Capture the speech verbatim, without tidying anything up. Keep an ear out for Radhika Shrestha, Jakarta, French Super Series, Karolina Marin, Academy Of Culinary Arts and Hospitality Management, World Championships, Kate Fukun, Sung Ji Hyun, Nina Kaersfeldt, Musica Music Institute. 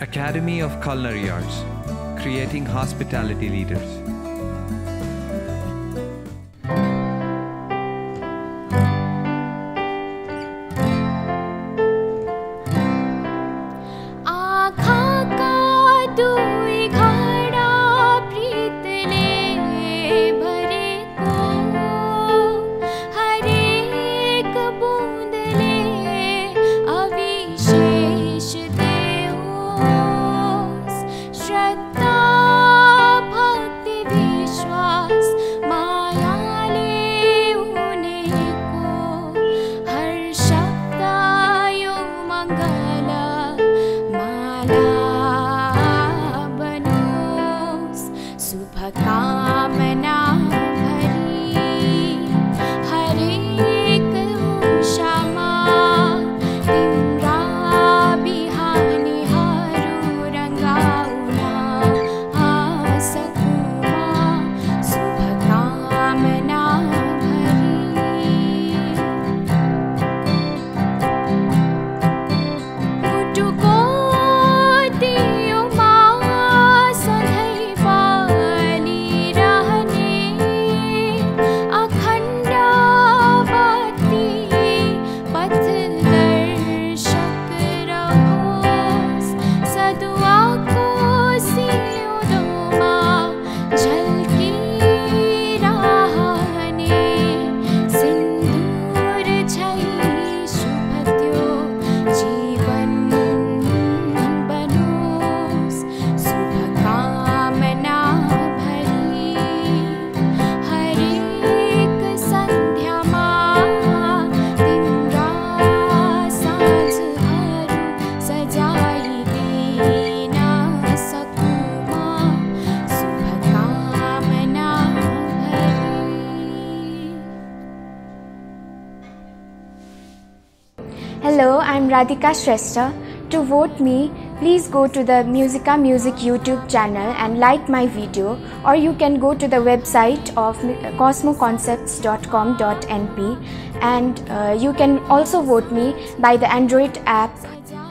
Academy of Culinary Arts, creating hospitality leaders. Hello, I'm Radhika Shrestha. To vote me, please go to the Musica Music YouTube channel and like my video, or you can go to the website of cosmo concepts dot com dot n p, and uh, you can also vote me by the Android app.